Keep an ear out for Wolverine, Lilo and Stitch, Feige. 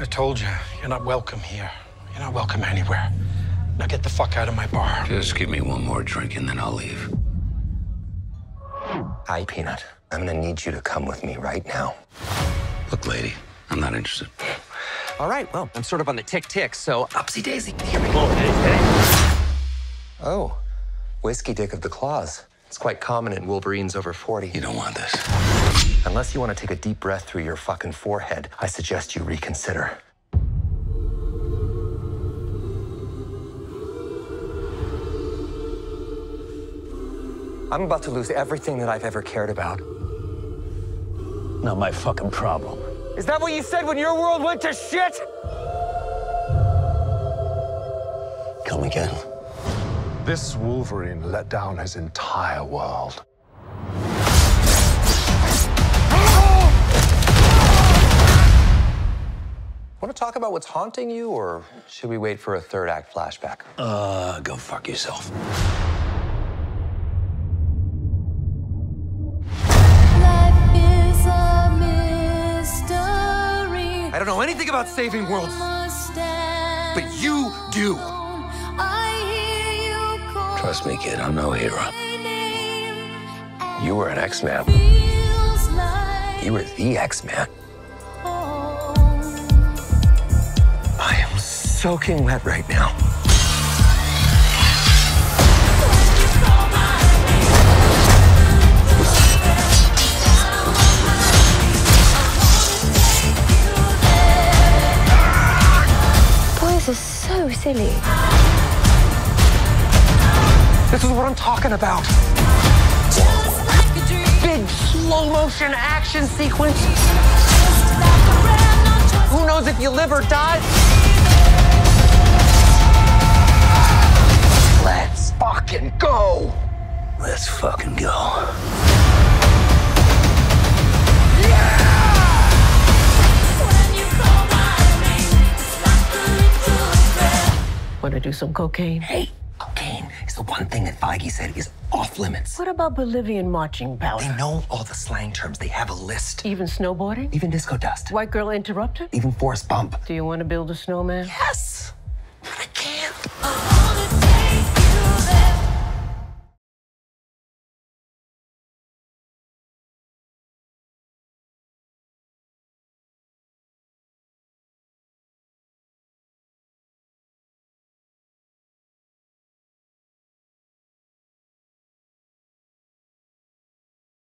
I told you, you're not welcome here. You're not welcome anywhere. Now get the fuck out of my bar. Just give me one more drink and then I'll leave. Hi, Peanut. I'm gonna need you to come with me right now. Look, lady, I'm not interested. All right, well, I'm sort of on the tick-tick, so upsy-daisy. Here we go. Oh, whiskey dick of the claws. It's quite common in Wolverines over 40. You don't want this. Unless you want to take a deep breath through your fucking forehead, I suggest you reconsider. I'm about to lose everything that I've ever cared about. Not my fucking problem. Is that what you said when your world went to shit? Come again. This Wolverine let down his entire world. Want to talk about what's haunting you, or should we wait for a third act flashback? Go fuck yourself. I don't know anything about saving worlds, but you do. Trust me, kid, I'm no hero. You were an X-Man. You were the X-Man. I am soaking wet right now. This is so silly. This is what I'm talking about. Big slow-motion action sequence. Who knows if you live or die? Let's fucking go. Let's fucking go. Want to do some cocaine? Hey, cocaine is the one thing that Feige said is off limits. What about Bolivian marching powder? They know all the slang terms. They have a list. Even snowboarding? Even disco dust. White girl interrupted? Even forest bump. Do you want to build a snowman? Yes!